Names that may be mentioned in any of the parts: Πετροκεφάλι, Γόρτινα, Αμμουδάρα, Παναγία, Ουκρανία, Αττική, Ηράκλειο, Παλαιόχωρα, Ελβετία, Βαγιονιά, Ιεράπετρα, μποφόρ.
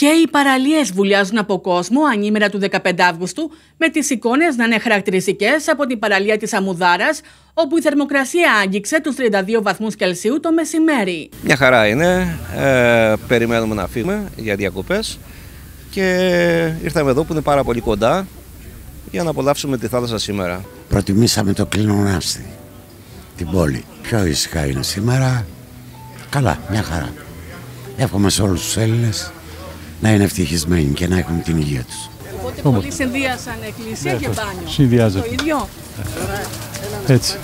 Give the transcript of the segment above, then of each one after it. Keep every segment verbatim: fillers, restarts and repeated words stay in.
Και οι παραλίες βουλιάζουν από κόσμο ανήμερα του δεκαπέντε Αυγούστου, με τις εικόνες να είναι χαρακτηριστικές από την παραλία της Αμμουδάρας, όπου η θερμοκρασία άγγιξε τους τριάντα δύο βαθμούς Κελσίου το μεσημέρι. Μια χαρά είναι, ε, περιμένουμε να φύγουμε για διακοπές και ήρθαμε εδώ που είναι πάρα πολύ κοντά για να απολαύσουμε τη θάλασσα σήμερα. Προτιμήσαμε το Κλεινονάστη, την πόλη. Πιο ήσυχα είναι σήμερα, καλά, μια χαρά. Εύχομαι σε όλους τους Έλληνες να είναι ευτυχισμένοι και να έχουν την υγεία τους. Οπότε όμως, πολλοί συνδύασαν εκκλησία και μπάνιο. Συνδυάζεται. Το ίδιο. Έτσι.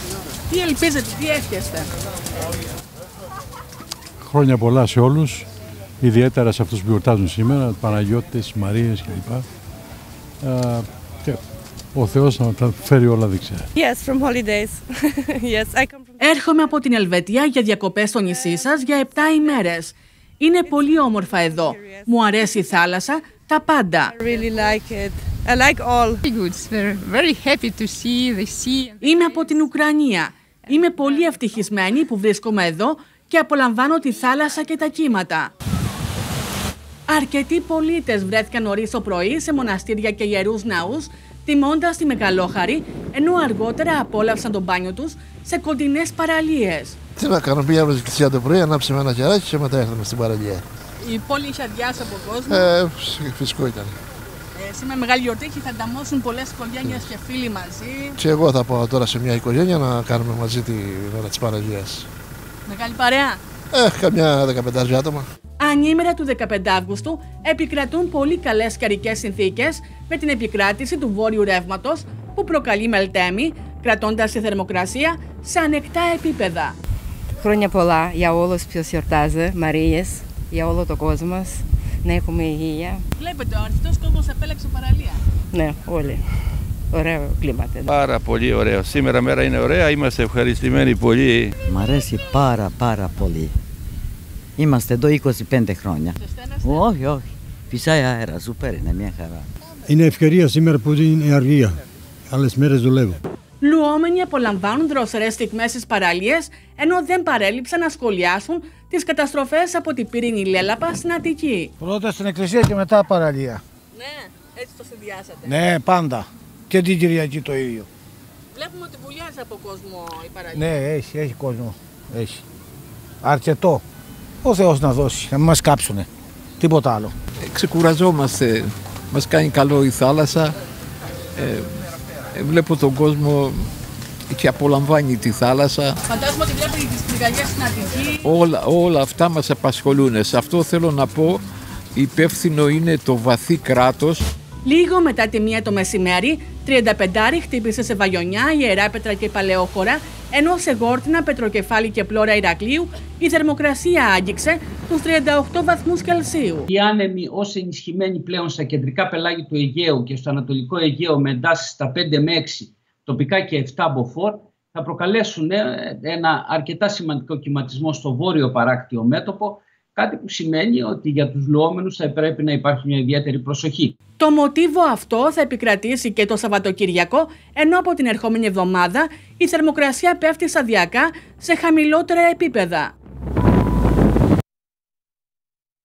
Τι ελπίζετε, τι εύχεστε? Χρόνια πολλά σε όλους, ιδιαίτερα σε αυτούς που γιορτάζουν σήμερα, Παναγιώτες, Μαρίες κλπ. Uh, και ο Θεός να τα φέρει όλα δεξιά. Yes, from holidays. Yes, I come from... Έρχομαι από την Ελβετία για διακοπές στο νησί σας για επτά ημέρες. Είναι πολύ όμορφα εδώ. Μου αρέσει η θάλασσα, τα πάντα. Είμαι από την Ουκρανία. Είμαι πολύ ευτυχισμένη που βρίσκομαι εδώ και απολαμβάνω τη θάλασσα και τα κύματα. Αρκετοί πολίτες βρέθηκαν νωρίς το πρωί σε μοναστήρια και ιερούς ναούς, τιμώντας τη Μεγαλόχαρη, ενώ αργότερα απόλαυσαν το μπάνιο τους σε κοντινές παραλίες. Τι να κάνω, πήγαμε στην εκκλησία το πρωί, ανάψαμε ένα κεράκι και μετά έρθαμε στην παραλία. Η πόλη είχε αδειάσει από κόσμο. Ε, φυσικό ήταν. Ε, σήμερα μεγάλη γιορτή και θα ανταμώσουν πολλές οικογένειες και φίλοι μαζί. Και εγώ θα πάω τώρα σε μια οικογένεια να κάνουμε μαζί τη μέρα της παραλίας. Μεγάλη παρέα. Ε, καμιά δεκαπέντε άτομα. Ανήμερα του δεκαπέντε Αυγούστου επικρατούν πολύ καλές καιρικές συνθήκες με την επικράτηση του βόρειου ρεύματος που προκαλεί μελτέμι, κρατώντας τη θερμοκρασία σε ανεκτά επίπεδα. Χρόνια πολλά για όλους ποιος γιορτάζει, Μαρίες, για όλο το κόσμο μας, να έχουμε υγεία. Βλέπετε, ο αρκετός κόσμος επέλεξε παραλία. Ναι, όλοι. Ωραίο κλίμα. Πάρα πολύ ωραίο. Σήμερα μέρα είναι ωραία, είμαστε ευχαριστημένοι πολύ. Μ' αρέσει πάρα πάρα πολύ. Είμαστε εδώ είκοσι πέντε χρόνια. Όχι, όχι. Φυσάει αέρα, σούπερ, είναι μια χαρά. Είναι ευκαιρία σήμερα που είναι αργία. Άλλες μέρες δουλεύω. Λουόμενοι απολαμβάνουν δροσερές στιγμές στις παραλίες, ενώ δεν παρέλειψαν να σχολιάσουν τις καταστροφές από την πύρινη λέλαπα στην Αττική. Πρώτα στην εκκλησία και μετά παραλία. Ναι, έτσι το συνδυάσατε. Ναι, πάντα. Και την Κυριακή το ίδιο. Βλέπουμε ότι βουλιάζει από κόσμο η παραλία. Ναι, έχει, έχει κόσμο. Έχει. Αρκετό. Ο Θεός να δώσει, να μην μας κάψουνε. Τίποτα άλλο. Ε, ξεκουραζόμαστε. Μας κάνει καλό η θάλασσα. Ε, Βλέπω τον κόσμο και απολαμβάνει τη θάλασσα. Φαντάζομαι ότι βλέπετε τις πυρκαγιές στην Αττική. Όλα, όλα αυτά μας απασχολούν. Σε αυτό θέλω να πω, υπεύθυνο είναι το βαθύ κράτος. Λίγο μετά τη μία το μεσημέρι, τριανταπεντάρι χτύπησε σε Βαγιονιά, Ιεράπετρα και Παλαιόχωρα, ενώ σε Γόρτινα, Πετροκεφάλι και Πλώρα Ηρακλείου η θερμοκρασία άγγιξε τους τριάντα οκτώ βαθμούς Κελσίου. Οι άνεμοι, ως ενισχυμένοι πλέον στα κεντρικά πελάγια του Αιγαίου και στο Ανατολικό Αιγαίο με εντάσεις στα πέντε με έξι, τοπικά και επτά μποφόρ, θα προκαλέσουν ένα αρκετά σημαντικό κυματισμό στο βόρειο παράκτιο μέτωπο, κάτι που σημαίνει ότι για τους λουόμενους θα πρέπει να υπάρχει μια ιδιαίτερη προσοχή. Το μοτίβο αυτό θα επικρατήσει και το Σαββατοκύριακο, ενώ από την ερχόμενη εβδομάδα η θερμοκρασία πέφτει σταδιακά σε χαμηλότερα επίπεδα.